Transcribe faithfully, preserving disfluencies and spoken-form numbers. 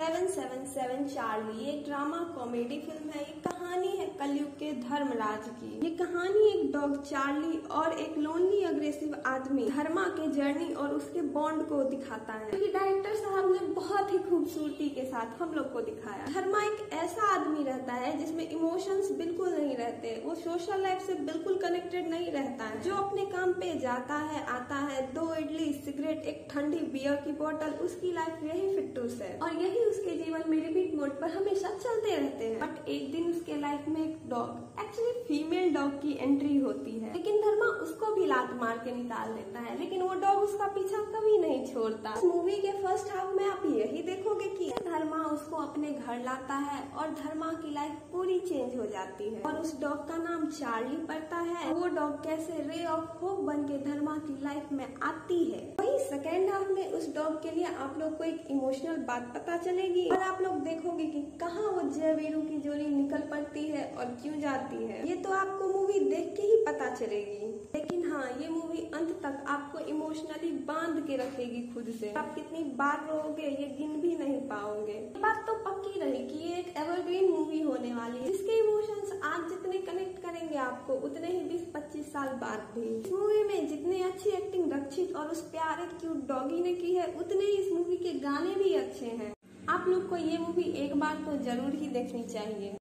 Seven seven seven Charlie एक drama comedy film है। ये कहानी है कलयुग के धर्मराज की। ये कहानी एक डॉग चार्ली और एक लोनली अग्रेसिव आदमी धर्मा के जर्नी और उसके बॉन्ड को दिखाता है। क्योंकि डायरेक्टर साहब ने बहुत ही खूबसूरती के साथ हम लोग को दिखाया। धर्मा एक ऐसा आदमी रहता है जिसमें इमोशंस बिल्कुल नहीं रहते, वो सोशल लाइफ से बिल्कुल कनेक्टेड नहीं रहता है, जो अपने काम पे जाता है, आता है, दो इडली, सिगरेट, एक ठंडी बियर की बोतल, उसकी लाइफ यही फिट्टूस है और यही उसके जीवन में रिपीट मोड पर हमेशा चलते रहते हैं। बट एक दिन उसके लाइफ में एक डॉग, एक्चुअली फीमेल डॉग की एंट्री होती है, लेकिन धर्मा उसको भी लात मार के निकाल देता है, लेकिन वो डॉग उसका पीछा कभी नहीं छोड़ता। इस मूवी के फर्स्ट हाफ में आप यही देखोगे कि धर्मा उसको अपने घर लाता है और धर्मा की लाइफ पूरी चेंज हो जाती है और उस डॉग का नाम चार्ली पड़ता है। वो डॉग कैसे रे ऑफ होप बन के धर्मा की लाइफ में आती है। वही सेकेंड हाफ में उस डॉग के लिए आप लोग को एक इमोशनल बात पता चलेगी और आप लोग देखोगे कि कहाँ वो जयवीरू की जोड़ी निकल पड़ती है और क्यों जाती है। ये तो आपको मूवी देख के ही पता चलेगी, लेकिन हाँ, ये मूवी अंत तक आपको इमोशनली बांध के रखेगी खुद से। आप कितनी बार रोओगे ये गिन भी नहीं पाओगे। ये बात तो पक्की रही कि ये एक एवरग्रीन मूवी होने वाली है, जिसके इमोशंस आज जितने कनेक्ट करेंगे आपको उतने ही बीस पच्चीस साल बाद भी। इस मूवी में जितनी अच्छी एक्टिंग रक्षित और उस प्यारे क्यूट डॉगी ने की है, उतने ही इस मूवी के गाने भी अच्छे है। आप लोग को ये मूवी एक बार तो जरूर ही देखनी चाहिए।